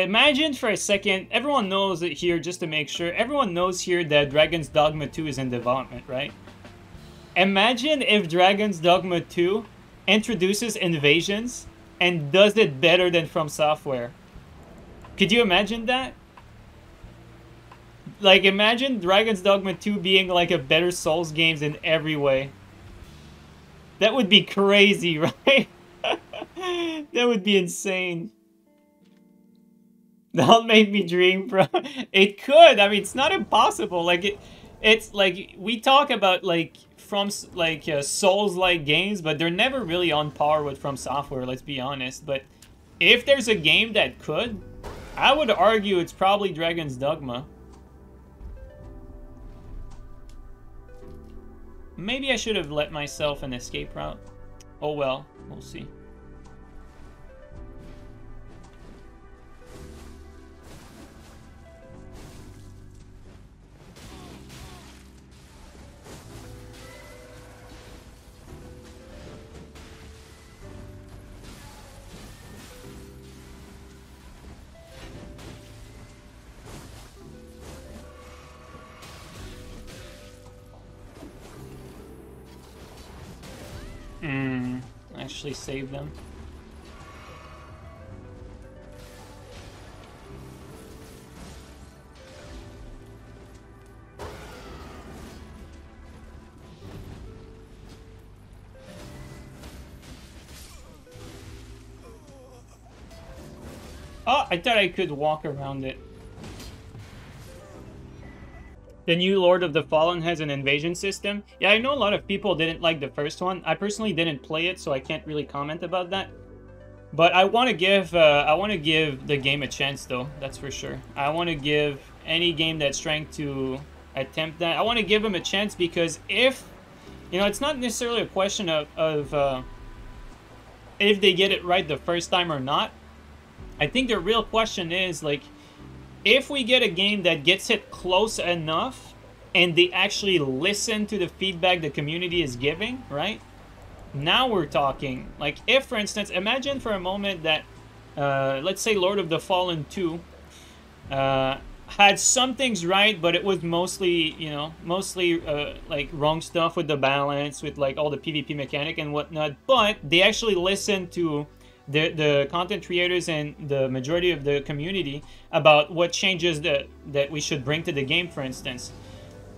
Imagine for a second, everyone knows it here, just to make sure, everyone knows here that Dragon's Dogma 2 is in development, right? Imagine if Dragon's Dogma 2 introduces invasions and does it better than From Software. Could you imagine that? Like, imagine Dragon's Dogma 2 being like a better Souls games in every way. That would be crazy, right? That would be insane. That'll make me dream, bro. It could. I mean, it's not impossible. Like, it's like we talk about like from like Souls-like games, but they're never really on par with From Software. Let's be honest. But if there's a game that could, I would argue it's probably Dragon's Dogma. Maybe I should have let myself an escape route. Oh well, we'll see. Actually save them. Oh, I thought I could walk around it. The new Lord of the Fallen has an invasion system. Yeah, I know a lot of people didn't like the first one. I personally didn't play it, so I can't really comment about that. But I want to give I want to give the game a chance, though. That's for sure. I want to give any game that's trying to attempt that. I want to give them a chance because if, you know, it's not necessarily a question of if they get it right the first time or not. I think the real question is like, if we get a game that gets it close enough and they actually listen to the feedback the community is giving, right? Now we're talking. Like, if, for instance, imagine for a moment that, let's say Lord of the Fallen 2 had some things right, but it was mostly, you know, like wrong stuff with the balance, with like all the PvP mechanic and whatnot, but they actually listened to the content creators and the majority of the community about what changes that we should bring to the game, for instance.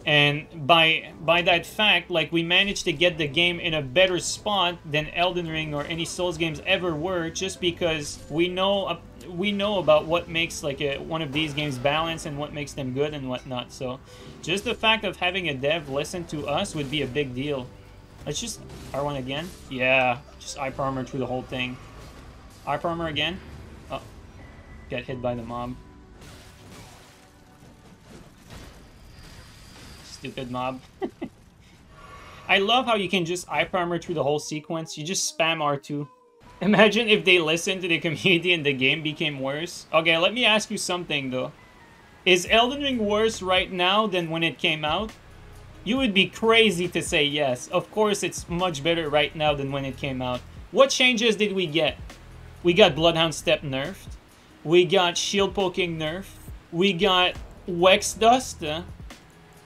And by that fact, like, we managed to get the game in a better spot than Elden Ring or any Souls games ever were, just because we know about what makes like one of these games balance and what makes them good and whatnot. So just the fact of having a dev listen to us would be a big deal. Let's just R1 again. Yeah, just eye armor through the whole thing. Arp armor again. Oh, got hit by the mob. Stupid mob. I love how you can just arp armor through the whole sequence. You just spam R2. Imagine if they listened to the community and the game became worse. Okay, let me ask you something though. Is Elden Ring worse right now than when it came out? You would be crazy to say yes. Of course it's much better right now than when it came out. What changes did we get? We got Bloodhound Step nerfed. We got Shield Poking nerfed. We got Wex Dust. The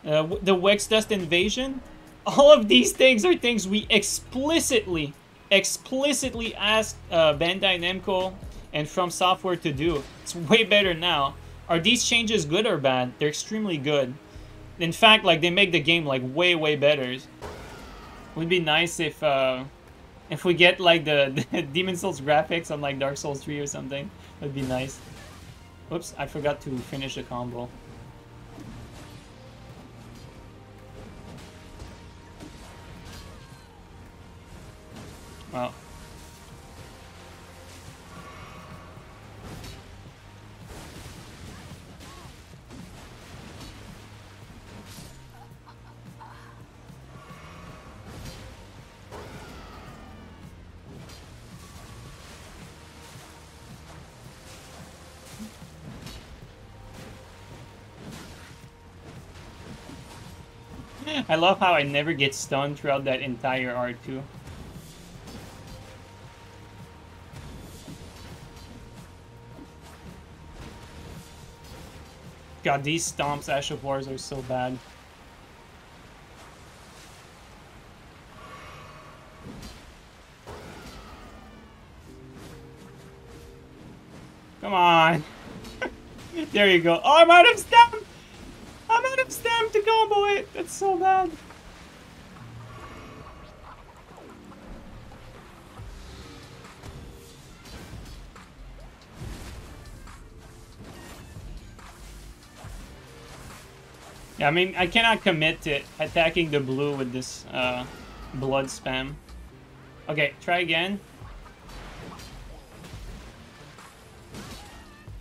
Wex Dust invasion. All of these things are things we explicitly asked Bandai Namco and From Software to do. It's way better now. Are these changes good or bad? They're extremely good. In fact, like, they make the game like way better. It would be nice if we get like the Demon's Souls graphics on like Dark Souls 3 or something. That'd be nice. Whoops, I forgot to finish the combo. Wow. I love how I never get stunned throughout that entire R2. God, these stomps, Ash of Wars, are so bad. Come on. There you go. Oh, I'm out of stamina! I'm out of stamina to combo it! That's so bad. Yeah, I mean, I cannot commit to attacking the blue with this blood spam. Okay, try again.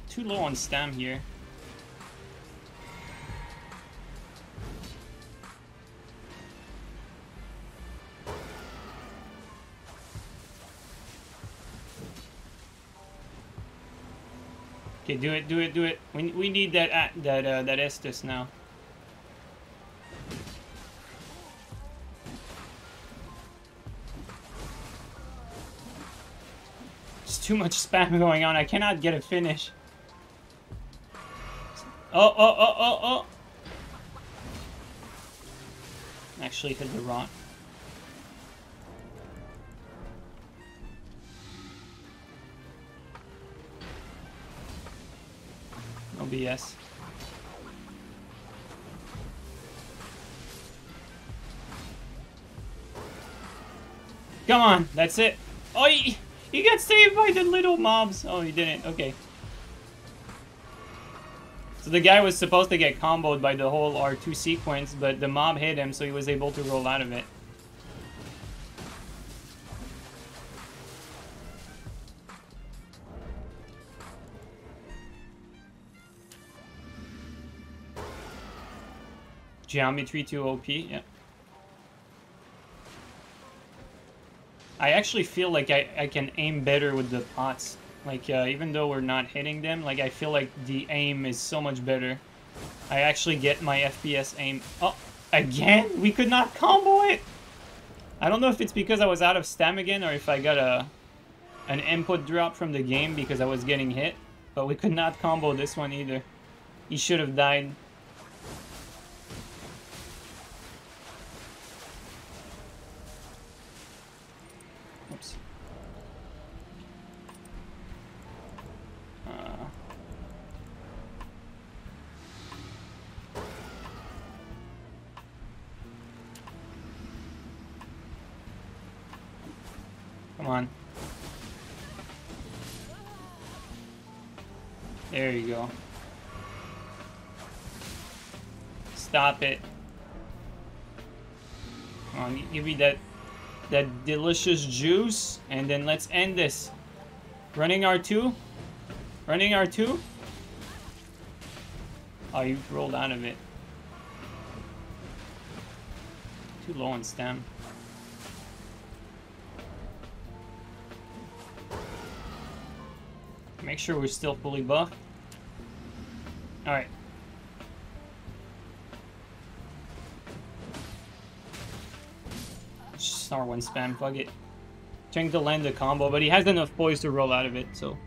Too low on stam here. Okay, do it, do it, do it. We need that Estus now. There's too much spam going on. I cannot get a finish. Oh. Actually hit the rock. No BS. Come on, that's it. Oh, he got saved by the little mobs. Oh, he didn't, okay. So the guy was supposed to get comboed by the whole R2 sequence, but the mob hit him, so he was able to roll out of it. Geometry 2 OP, yeah. I actually feel like I can aim better with the pots. Like, even though we're not hitting them, like, I feel like the aim is so much better. I actually get my FPS aim. Oh, again? We could not combo it! I don't know if it's because I was out of stamina again, or if I got an input drop from the game because I was getting hit. But we could not combo this one either. He should have died. Oops. Come on. There you go. Stop it. Come on, give me that delicious juice, and then let's end this. Running R2. Running R2. Oh, you rolled out of it. Too low on stamina. Make sure we're still fully buffed. Alright. Just R1 spam, fuck it. Cheng to land the combo, but he has enough poise to roll out of it, so...